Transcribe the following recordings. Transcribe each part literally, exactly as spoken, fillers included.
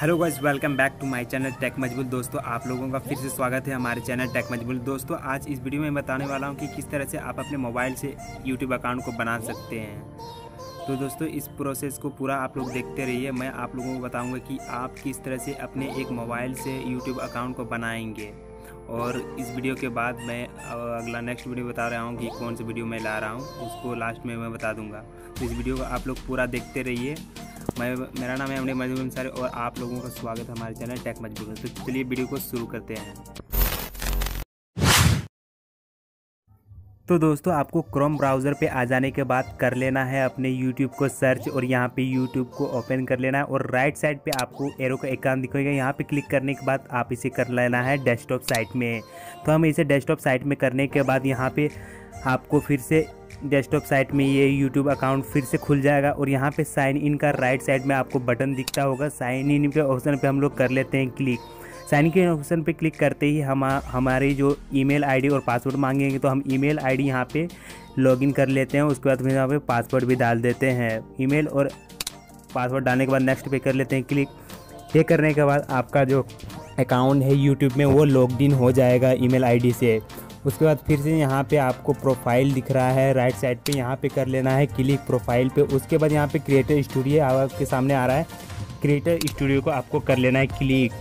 Hello guys, welcome back to my channel tech मजबूल। दोस्तों, आप लोगों का फिर से स्वागत है हमारे चैनल टेक मजबूल। दोस्तों, आज इस वीडियो में बताने वाला हूं कि किस तरह से आप अपने मोबाइल से यूट्यूब अकाउंट को बना सकते हैं। तो दोस्तों, इस प्रोसेस को पूरा आप लोग देखते रहिए। मैं आप लोगों को बताऊँगा कि आप किस तरह से अपने एक मोबाइल से यूट्यूब अकाउंट को बनाएँगे। और इस वीडियो के बाद मैं अगला नेक्स्ट वीडियो बता रहा हूँ कि कौन सी वीडियो मैं ला रहा हूँ, उसको लास्ट में मैं बता दूँगा। तो इस वीडियो को आप लोग पूरा देखते रहिए। मैं मेरा नाम है अमने मजबूल अंसारी और आप लोगों का स्वागत है हमारे चैनल टेक मजबूल। तो चलिए वीडियो को शुरू करते हैं। तो दोस्तों, आपको क्रोम ब्राउज़र पे आ जाने के बाद कर लेना है अपने यूट्यूब को सर्च और यहाँ पे यूट्यूब को ओपन कर लेना है। और राइट साइड पे आपको एरो का आइकन दिखेगा, यहाँ पे क्लिक करने के बाद आप इसे कर लेना है डेस्कटॉप साइट में। तो हम इसे डेस्कटॉप साइट में करने के बाद यहाँ पे आपको फिर से डेस्कटॉप साइट में ये यूट्यूब अकाउंट फिर से खुल जाएगा। और यहाँ पे साइन इन का राइट साइड में आपको बटन दिखता होगा, साइन इन के ऑप्शन पे हम लोग कर लेते हैं क्लिक। साइन इन के ऑप्शन पे क्लिक करते ही हम हमारी जो ईमेल आईडी और पासवर्ड मांगेंगे, तो हम ईमेल आईडी यहाँ पे लॉगिन कर लेते हैं। उसके बाद फिर यहाँ पे पासवर्ड भी डाल देते हैं। ईमेल और पासवर्ड डालने के बाद नेक्स्ट पे कर लेते हैं क्लिक। ये करने के बाद आपका जो अकाउंट है यूट्यूब में वो लॉग इन हो जाएगा ईमेल आईडी से। उसके बाद फिर से यहाँ पे आपको प्रोफाइल दिख रहा है राइट साइड पे, यहाँ पे कर लेना है क्लिक प्रोफाइल पे। उसके बाद यहाँ पे क्रिएटर स्टूडियो आपके सामने आ रहा है, क्रिएटर स्टूडियो को आपको कर लेना है क्लिक।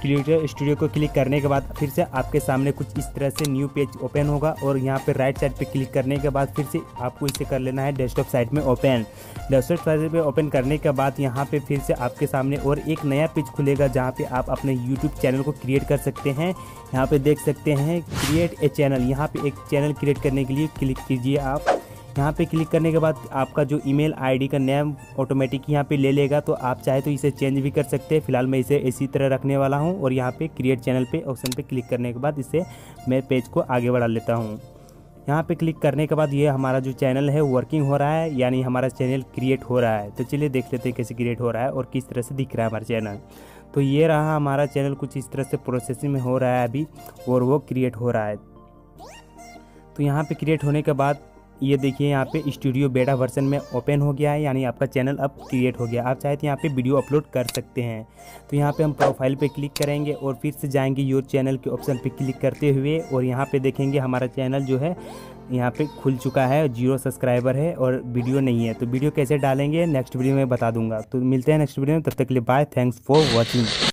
क्रिएटर स्टूडियो को क्लिक करने के बाद फिर से आपके सामने कुछ इस तरह से न्यू पेज ओपन होगा। और यहाँ पे राइट साइड पे क्लिक करने के बाद फिर से आपको इसे कर लेना है डेस्कटॉप साइट में ओपन। डेस्कटॉप साइट पे ओपन करने के बाद यहाँ पे फिर से आपके सामने और एक नया पेज खुलेगा, जहाँ पे आप अपने यूट्यूब चैनल को क्रिएट कर सकते हैं। यहाँ पर देख सकते हैं क्रिएट ए चैनल, यहाँ पर एक चैनल क्रिएट करने के लिए क्लिक कीजिए आप। यहाँ पे क्लिक करने के बाद आपका जो ईमेल आईडी का नेम ऑटोमेटिक यहाँ पे ले लेगा। तो आप चाहे तो इसे चेंज भी कर सकते हैं। फिलहाल मैं इसे इसी तरह रखने वाला हूँ। और यहाँ पे क्रिएट चैनल पे ऑप्शन पे क्लिक करने के बाद इसे मैं पेज को आगे बढ़ा लेता हूँ। यहाँ पे क्लिक करने के बाद ये हमारा जो चैनल है वर्किंग हो रहा है, यानी हमारा चैनल क्रिएट हो रहा है। तो चलिए देख लेते हैं कैसे क्रिएट हो रहा है और किस तरह से दिख रहा है हमारा चैनल। तो ये रहा हमारा चैनल, कुछ इस तरह से प्रोसेसिंग में हो रहा है अभी और वो क्रिएट हो रहा है। तो यहाँ पर क्रिएट होने के बाद ये देखिए यहाँ पे स्टूडियो बेटा वर्जन में ओपन हो गया है, यानी आपका चैनल अब क्रिएट हो गया। आप चाहे तो यहाँ पे वीडियो अपलोड कर सकते हैं। तो यहाँ पे हम प्रोफाइल पे क्लिक करेंगे और फिर से जाएंगे योर चैनल के ऑप्शन पे क्लिक करते हुए। और यहाँ पे देखेंगे हमारा चैनल जो है यहाँ पे खुल चुका है, जीरो सब्सक्राइबर है और वीडियो नहीं है। तो वीडियो कैसे डालेंगे नेक्स्ट वीडियो में बता दूँगा। तो मिलते हैं नेक्स्ट वीडियो में, तब तक के लिए बाय। Thanks for watching.